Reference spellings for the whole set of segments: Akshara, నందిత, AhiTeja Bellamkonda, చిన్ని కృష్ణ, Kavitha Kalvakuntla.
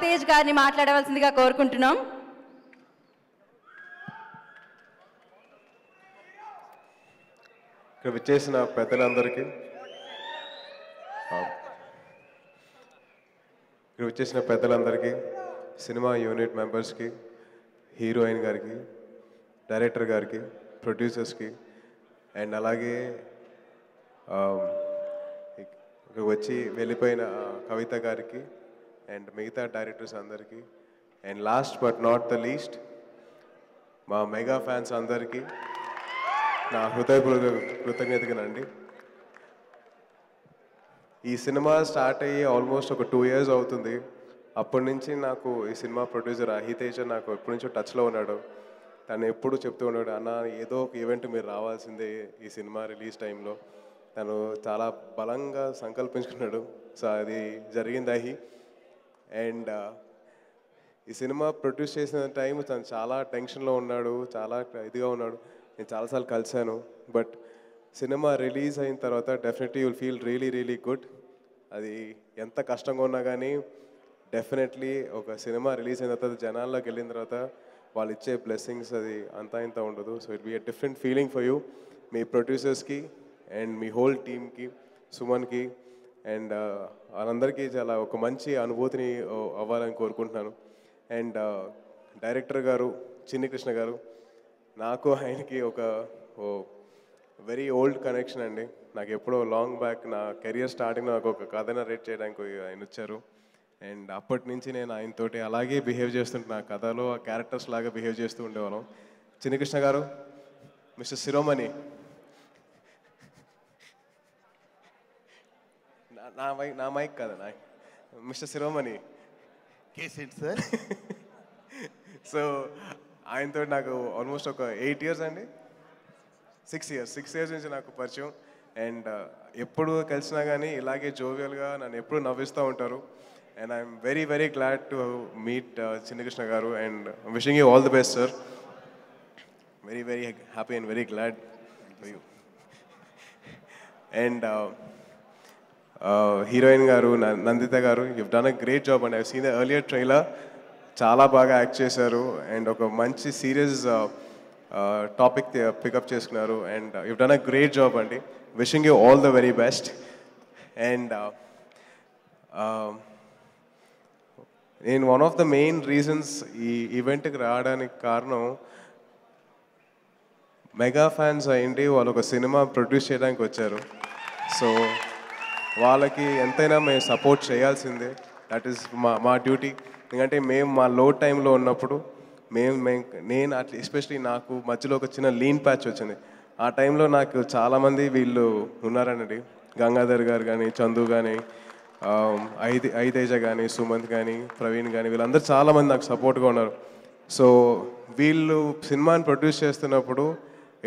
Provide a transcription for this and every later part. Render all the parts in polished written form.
AhiTeja గారిని మాట్లాడవలసిందిగా కోరుకుంటున్నాం. ఇక్కడ విచ్చేసిన పెద్దలందరికీ, సినిమా యూనిట్ మెంబర్స్కి, హీరోయిన్ గారికి, డైరెక్టర్ గారికి, ప్రొడ్యూసర్స్కి, అండ్ అలాగే ఇక్కడ వచ్చి వెళ్ళిపోయిన కవిత గారికి అండ్ మిగతా డైరెక్టర్స్ అందరికీ, and last but not the least మా మెగా ఫ్యాన్స్ అందరికీ నా కృతజ్ఞతగానండి. ఈ సినిమా స్టార్ట్ అయ్యి ఆల్మోస్ట్ ఒక 2 years అవుతుంది. అప్పటి నుంచి నాకు ఈ సినిమా ప్రొడ్యూసర్ AhiTeja నాకు ఎప్పటి నుంచో టచ్లో ఉన్నాడు. తను ఎప్పుడు చెప్తూ ఉన్నాడు, అన్న ఏదో ఒక ఈవెంట్ మీరు రావాల్సిందే ఈ సినిమా రిలీజ్ టైంలో. తను చాలా బలంగా సంకల్పించుకున్నాడు. సో అది జరిగింది అహి. అండ్ ఈ సినిమా ప్రొడ్యూస్ చేసిన టైం తను చాలా టెన్షన్లో ఉన్నాడు, చాలా ఇదిగా ఉన్నాడు. నేను చాలాసార్లు కలిశాను. బట్ సినిమా రిలీజ్ అయిన తర్వాత definitely you'll feel really good. అది ఎంత కష్టంగా ఉన్నా కానీ డెఫినెట్లీ ఒక సినిమా రిలీజ్ అయిన తర్వాత జనాల్లోకి వెళ్ళిన తర్వాత వాళ్ళు ఇచ్చే బ్లెస్సింగ్స్ అది అంతా ఇంత ఉండదు. So it be a different feeling for you, మీ ప్రొడ్యూసర్స్కి అండ్ మీ హోల్ టీమ్కి, సుమన్కి అండ్ వాళ్ళందరికీ చాలా ఒక మంచి అనుభూతిని అవ్వాలని కోరుకుంటున్నాను. అండ్ డైరెక్టర్ గారు చిన్ని కృష్ణ గారు, నాకు ఆయనకి ఒక వెరీ ఓల్డ్ కనెక్షన్ అండి. నాకు ఎప్పుడో లాంగ్ బ్యాక్ నా కెరియర్ స్టార్టింగ్ నాకు ఒక కథన రేట్ చేయడానికి ఆయన వచ్చారు. అండ్ అప్పటి నుంచి నేను ఆయనతోటి అలాగే బిహేవ్ చేస్తుంటాను, నా కథలో ఆ క్యారెక్టర్స్ లాగా బిహేవ్ చేస్తూ ఉండేవాళ్ళం. చిన్ని కృష్ణ గారు, మిస్టర్ శిరోమణి, నా మైక్ కదా, నా mister Shiromani cassette sir. So ఆయనతో నాకు ఆల్మోస్ట్ ఒక 8 years అండి, 6 years నుంచి నాకు పరిచయం. అండ్ ఎప్పుడు కలిసినా కానీ ఇలాగే జోవియల్గా నన్ను ఎప్పుడు నవ్విస్తూ ఉంటారు. And I'm very glad to meet చిన్ని కృష్ణ గారు and wishing you all the best sir. Very happy and very glad to you. And heroine గారు నందిత గారు, you've done a great job and I have seen the earlier trailer. చాలా బాగా act చేశారు అండ్ ఒక మంచి serious topic pick up చేసుకున్నారు. And you done a great job అండి. Wishing you all the very best. And నేను one of the main reasons ఈ ఈవెంట్కి రావడానికి కారణం, మెగా ఫ్యాన్స్ అయ్యండి వాళ్ళు ఒక సినిమా ప్రొడ్యూస్ చేయడానికి వచ్చారు. సో వాళ్ళకి ఎంతైనా మేము సపోర్ట్ చేయాల్సిందే. దట్ ఈస్ మా డ్యూటీ. ఎందుకంటే మేము మా లో టైంలో ఉన్నప్పుడు నేను అట్లా ఎస్పెషలీ నాకు మధ్యలో ఒక చిన్న లీన్ ప్యాచ్ వచ్చింది. ఆ టైంలో నాకు చాలామంది వీళ్ళు ఉన్నారనండి, గంగాధర్ గారు కానీ, చందు కానీ, AhiTeja కానీ, సుమంత్ కానీ, ప్రవీణ్ కానీ, వీళ్ళందరూ చాలామంది నాకు సపోర్ట్గా ఉన్నారు. సో వీళ్ళు సినిమాని ప్రొడ్యూస్ చేస్తున్నప్పుడు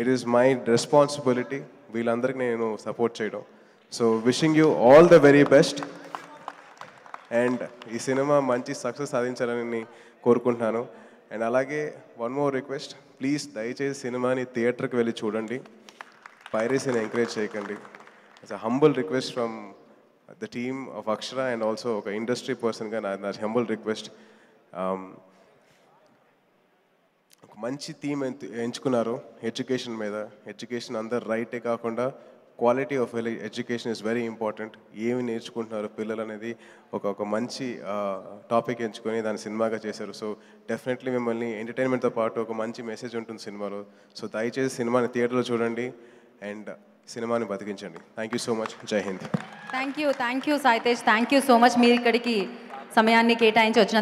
ఇట్ ఈస్ మై రెస్పాన్సిబిలిటీ వీళ్ళందరికీ నేను సపోర్ట్ చేయడం. So wishing you all the very best and ఈ సినిమా మంచి సక్సెస్ సాధించాలని కోరుకుంటున్నాను. అండ్ అలాగే వన్ మోర్ రిక్వెస్ట్, ప్లీజ్ దయచేసి సినిమాని థియేటర్కి వెళ్ళి చూడండి, పైరసీని ఎంకరేజ్ చేయకండి. It's a humble request from the team of Akshara and also ఒక ఇండస్ట్రీ పర్సన్గా నా హంబుల్ రిక్వెస్ట్. ఒక మంచి థీమ్ ఎంచుకున్నారు ఎడ్యుకేషన్ మీద. ఎడ్యుకేషన్ అందరు రైటే కాకుండా quality of education is very important. ఏమి నేర్చుకుంటున్నారు పిల్లలు అనేది ఒక మంచి టాపిక్ ఎంచుకొని దాన్ని సినిమాగా చేశారు. సో డెఫినెట్లీ మిమ్మల్ని ఎంటర్టైన్మెంట్తో పాటు ఒక మంచి మెసేజ్ ఉంటుంది సినిమాలో. సో దయచేసి సినిమాని థియేటర్లో చూడండి అండ్ సినిమాని బతికించండి. Thank you so much. జై Hind. Thank you AhiTeja. Thank you so much మీరు ఇక్కడికి సమయాన్ని కేటాయించి వచ్చినందుకు.